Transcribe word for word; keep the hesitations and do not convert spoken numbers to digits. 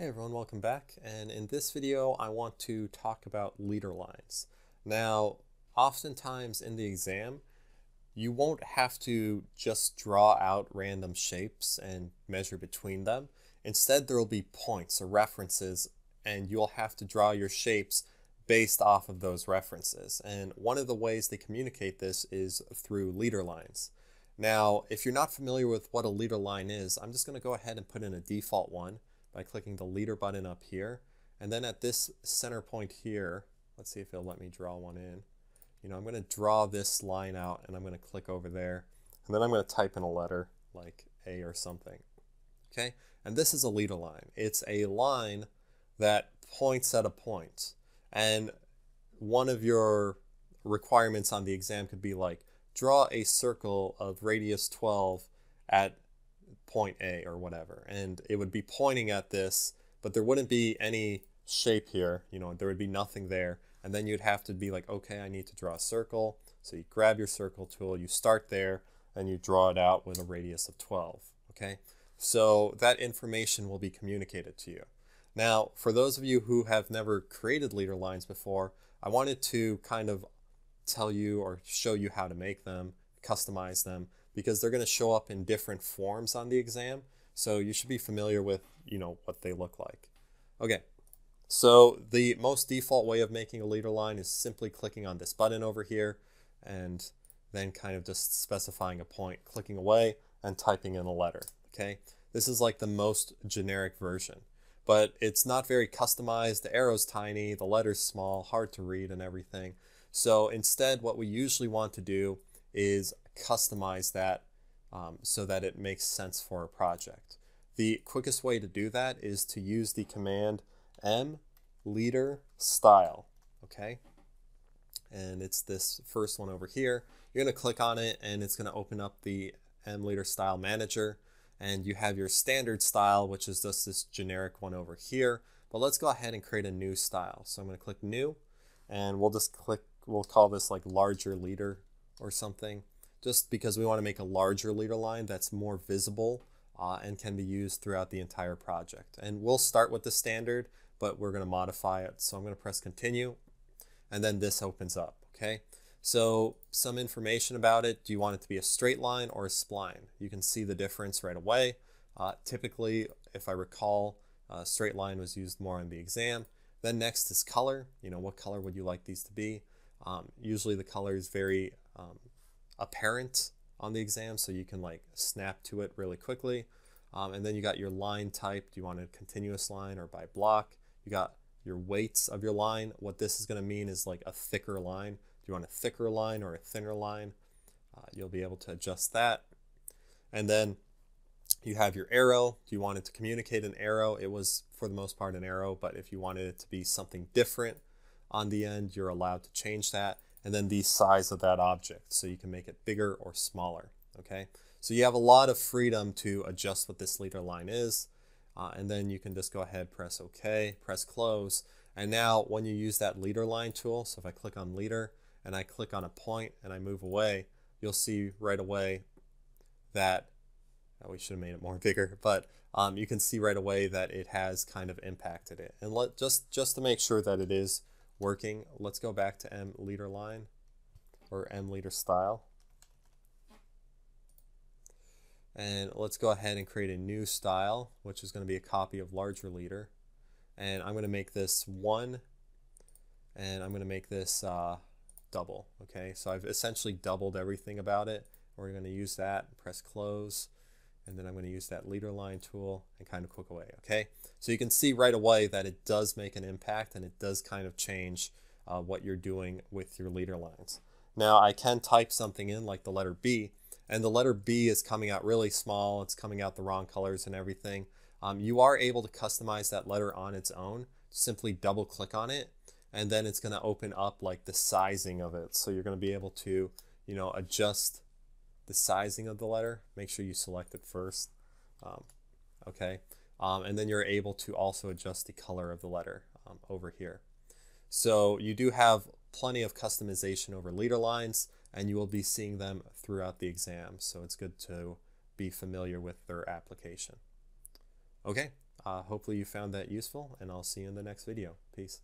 Hey everyone, welcome back, and in this video I want to talk about leader lines. Now, oftentimes in the exam, you won't have to just draw out random shapes and measure between them. Instead, there will be points or references, and you'll have to draw your shapes based off of those references. And one of the ways they communicate this is through leader lines. Now, if you're not familiar with what a leader line is, I'm just going to go ahead and put in a default one by clicking the leader button up here. And then at this center point here, let's see if it'll let me draw one in. You know, I'm gonna draw this line out and I'm gonna click over there. And then I'm gonna type in a letter like A or something, okay? And this is a leader line. It's a line that points at a point. And one of your requirements on the exam could be like, draw a circle of radius twelve at point A or whatever, and it would be pointing at this, but there wouldn't be any shape here, you know, there would be nothing there, and then you'd have to be like, okay, I need to draw a circle. So you grab your circle tool, you start there, and you draw it out with a radius of twelve, okay? So that information will be communicated to you. Now, for those of you who have never created leader lines before, I wanted to kind of tell you or show you how to make them, customize them, because they're going to show up in different forms on the exam. So you should be familiar with, you know, what they look like. Okay, so the most default way of making a leader line is simply clicking on this button over here and then kind of just specifying a point, clicking away and typing in a letter, okay? This is like the most generic version, but it's not very customized. The arrow's tiny, the letter's small, hard to read and everything. So instead, what we usually want to do is customize that um, so that it makes sense for a project. The quickest way to do that is to use the command mLeaderStyle, okay? And it's this first one over here. You're gonna click on it and it's gonna open up the mLeaderStyleManager, and you have your standard style, which is just this generic one over here. But let's go ahead and create a new style. So I'm gonna click new, and we'll just click, we'll call this like larger leader or something, just because we want to make a larger leader line that's more visible uh, and can be used throughout the entire project. And we'll start with the standard, but we're going to modify it. So I'm going to press continue, and then this opens up, okay? So some information about it. Do you want it to be a straight line or a spline? You can see the difference right away. Uh, typically, if I recall, uh, straight line was used more in the exam. Then next is color. You know, what color would you like these to be? Um, usually the color is very um, apparent on the exam, so you can like snap to it really quickly. Um, and then you got your line type. Do you want a continuous line or by block? You got your weights of your line. What this is going to mean is like a thicker line. Do you want a thicker line or a thinner line? Uh, you'll be able to adjust that. And then you have your arrow. Do you want it to communicate an arrow? It was for the most part an arrow, but if you wanted it to be something different on the end, you're allowed to change that. And then the size of that object, so you can make it bigger or smaller, okay? So you have a lot of freedom to adjust what this leader line is, uh, and then you can just go ahead, press okay, press close, and now when you use that leader line tool, so if I click on leader, and I click on a point, and I move away, you'll see right away that, oh, we should have made it more bigger, but um, you can see right away that it has kind of impacted it. And let, just, just to make sure that it is working, let's go back to mLeaderLine or mLeaderStyle, and let's go ahead and create a new style, which is going to be a copy of larger leader, and I'm going to make this one, and I'm going to make this uh, double. Okay, so I've essentially doubled everything about it. We're going to use that, press close, and then I'm going to use that leader line tool and kind of click away, okay? So you can see right away that it does make an impact, and it does kind of change uh, what you're doing with your leader lines. Now I can type something in like the letter B, and the letter B is coming out really small. It's coming out the wrong colors and everything. Um, you are able to customize that letter on its own. Simply double click on it, and then it's going to open up like the sizing of it. So you're going to be able to, you know, adjust the sizing of the letter. Make sure you select it first, um, okay? Um, and then you're able to also adjust the color of the letter um, over here. So you do have plenty of customization over leader lines, and you will be seeing them throughout the exam, so it's good to be familiar with their application. Okay, Uh, hopefully you found that useful, and I'll see you in the next video. Peace.